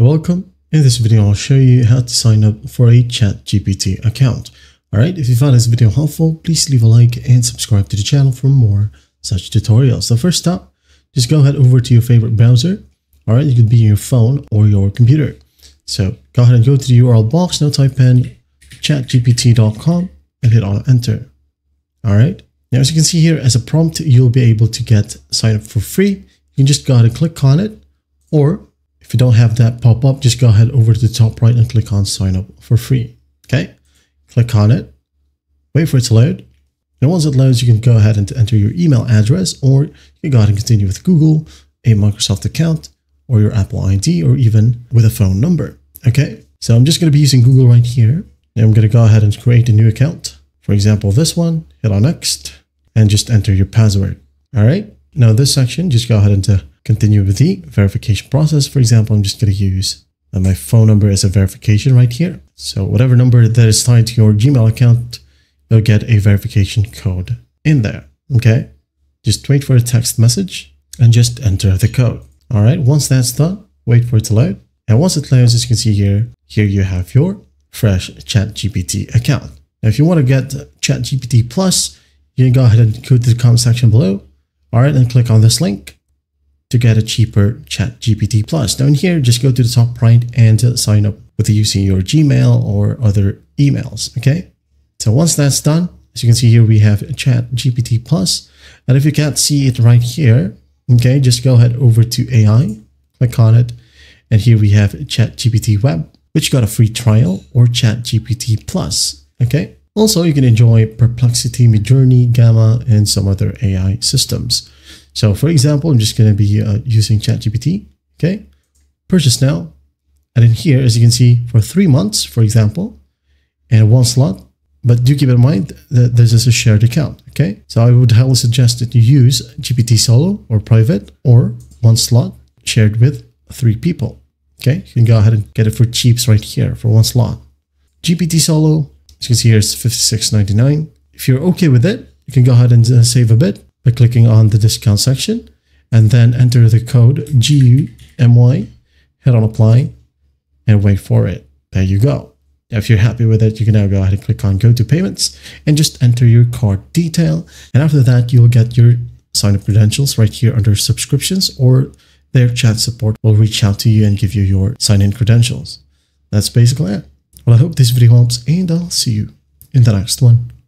Welcome. In this video, I'll show you how to sign up for a ChatGPT account. Alright, if you found this video helpful, please leave a like and subscribe to the channel for more such tutorials. So first up, just go ahead over to your favorite browser. Alright, it could be your phone or your computer. So go ahead and go to the URL box, now type in chatgpt.com and hit on enter. Alright, now as you can see here as a prompt, you'll be able to get sign up for free. You can just go ahead and click on it, or if you don't have that pop up, just go ahead over to the top right and click on sign up for free. Okay, click on it, wait for it to load. And once it loads, you can go ahead and enter your email address, or you can go ahead and continue with Google, a Microsoft account, or your Apple ID, or even with a phone number. Okay, so I'm just going to be using Google right here. And I'm going to go ahead and create a new account. For example, this one, hit on next and just enter your password. All right. Now this section, just go ahead and continue with the verification process. For example, I'm just going to use my phone number as a verification right here. So whatever number that is tied to your Gmail account, you'll get a verification code in there. Okay. Just wait for a text message and just enter the code. All right. Once that's done, wait for it to load. And once it loads, as you can see here you have your fresh ChatGPT account. Now, if you want to get ChatGPT Plus, you can go ahead and go to the comment section below. All right, and click on this link to get a cheaper ChatGPT Plus. Down here, just go to the top right and sign up with using your Gmail or other emails. Okay, so once that's done, as you can see here, we have ChatGPT Plus. And if you can't see it right here, okay, just go ahead over to AI, click on it, and here we have ChatGPT Web, which got a free trial, or ChatGPT Plus. Okay. Also, you can enjoy Perplexity, Midjourney, Gamma, and some other AI systems. So, for example, I'm just going to be using ChatGPT. Okay, purchase now. And in here, as you can see, for 3 months, for example, and one slot. But do keep in mind that this is a shared account. Okay, so I would highly suggest that you use GPT Solo or Private, or one slot shared with 3 people. Okay, you can go ahead and get it for cheaps right here for one slot. GPT Solo. As you can see here, it's $56.99. If you're okay with it, you can go ahead and save a bit by clicking on the discount section and then enter the code GUMY, head on apply, and wait for it. There you go. Now, if you're happy with it, you can now go ahead and click on go to payments and just enter your card detail. And after that, you'll get your sign up credentials right here under subscriptions, or their chat support will reach out to you and give you your sign in credentials. That's basically it. Well, I hope this video helps, and I'll see you in the next one.